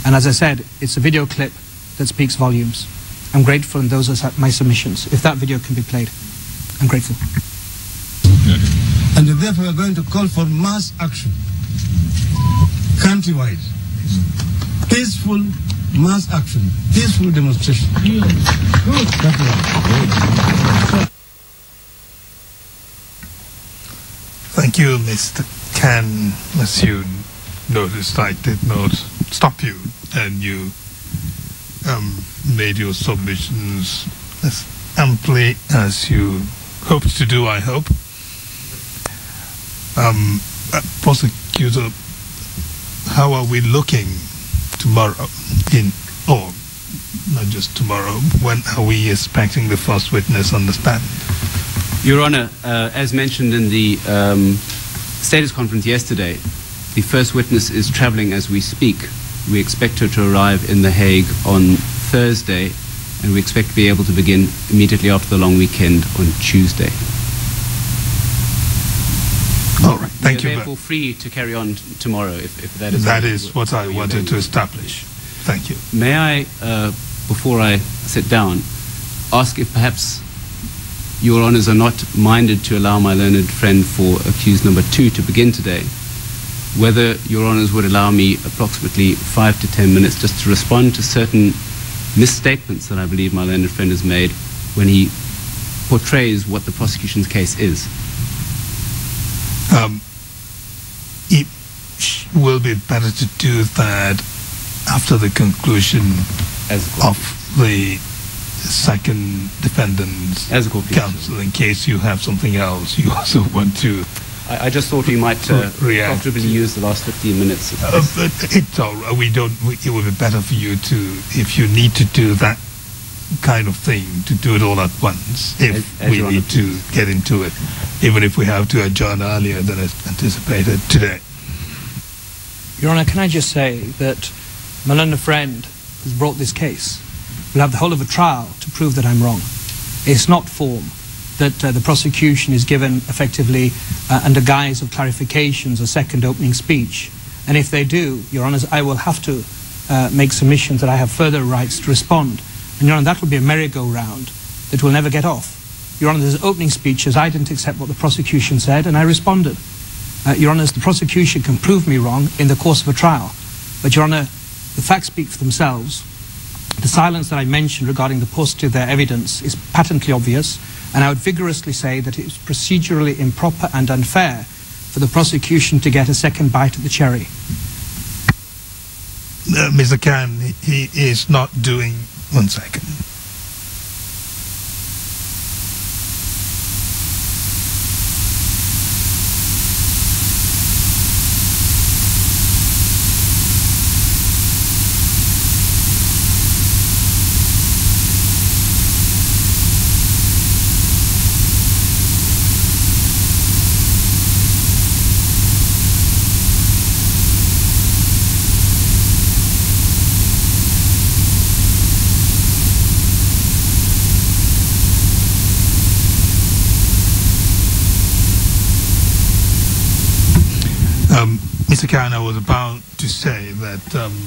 And as I said, it's a video clip that speaks volumes. I'm grateful, and those are my submissions. If that video can be played, I'm grateful. And therefore we are going to call for mass action, countrywide, peaceful mass action, peaceful demonstration. Thank you, Mister Khan. As you noticed, I did not stop you, and you um, made your submissions as amply as you hoped to do, I hope. Um, uh, prosecutor, how are we looking tomorrow, in or not just tomorrow, when are we expecting the first witness on the stand? Your Honour, uh, as mentioned in the um, status conference yesterday, the first witness is travelling as we speak. We expect her to arrive in The Hague on Thursday, and we expect to be able to begin immediately after the long weekend on Tuesday. All right, thank you. We are therefore free to carry on tomorrow if, if that is. That is what I wanted to establish. Thank you. May I, uh, before I sit down, ask if perhaps Your Honours are not minded to allow my learned friend for accused number two to begin today, whether Your Honours would allow me approximately five to ten minutes just to respond to certain misstatements that I believe my learned friend has made when he portrays what the prosecution's case is. Um, it will be better to do that after the conclusion As of the second defendant's counsel, in case you have something else you also want to. I, I just thought we might uh, comfortably use the last fifteen minutes. Uh, but it's all right. We don't. We, it would be better for you to, if you need to do that kind of thing, to do it all at once. If as, as we need Honor, to please. get into it, even if we have to adjourn earlier than anticipated today. Your Honour, can I just say that my learned friend who's brought this case will have the whole of a trial to prove that I'm wrong. It's not form that uh, the prosecution is given effectively uh, under guise of clarifications or second opening speech. And if they do, Your Honours, I will have to uh, make submissions that I have further rights to respond. And Your Honour, that will be a merry-go-round that will never get off. Your Honour, there's opening speeches. I didn't accept what the prosecution said, and I responded. Uh, Your Honour, the prosecution can prove me wrong in the course of a trial. But Your Honour, the facts speak for themselves. The silence that I mentioned regarding the paucity of their evidence is patently obvious, and I would vigorously say that it is procedurally improper and unfair for the prosecution to get a second bite at the cherry. Uh, Mister Khan, he is not doing... One second. Mister Khan, I was about to say that um,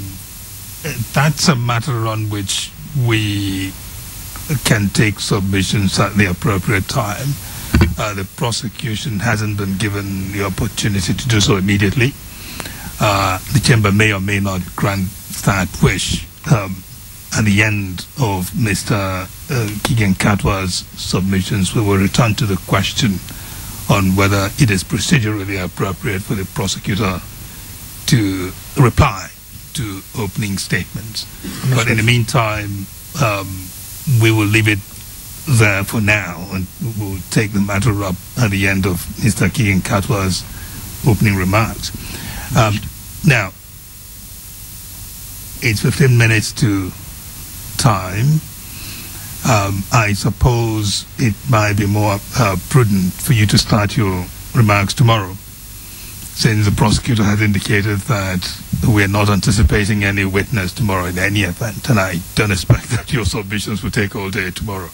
that's a matter on which we can take submissions at the appropriate time. Uh, the prosecution hasn't been given the opportunity to do so immediately. Uh, the chamber may or may not grant that wish. Um, at the end of Mister Kigen Katwa's submissions, we will return to the question on whether it is procedurally appropriate for the prosecutor to reply to opening statements. But sure. in the meantime, um, we will leave it there for now, and we'll take the matter up at the end of Mister Kigen Katwa's opening remarks. Um, now, it's fifteen minutes to time. Um, I suppose it might be more uh, prudent for you to start your remarks tomorrow, since the prosecutor has indicated that we're not anticipating any witness tomorrow in any event, and I don't expect that your submissions will take all day tomorrow.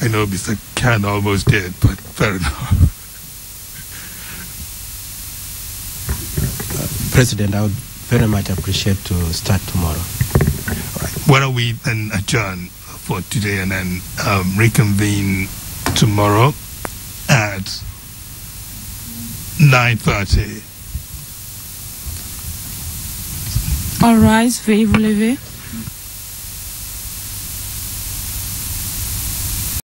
I know Mister Khan almost did, but fair enough. Uh, President, I would very much appreciate to start tomorrow. All right. Why don't we then adjourn for today and then um, reconvene tomorrow at nine thirty. All rise, veuillez vous lever.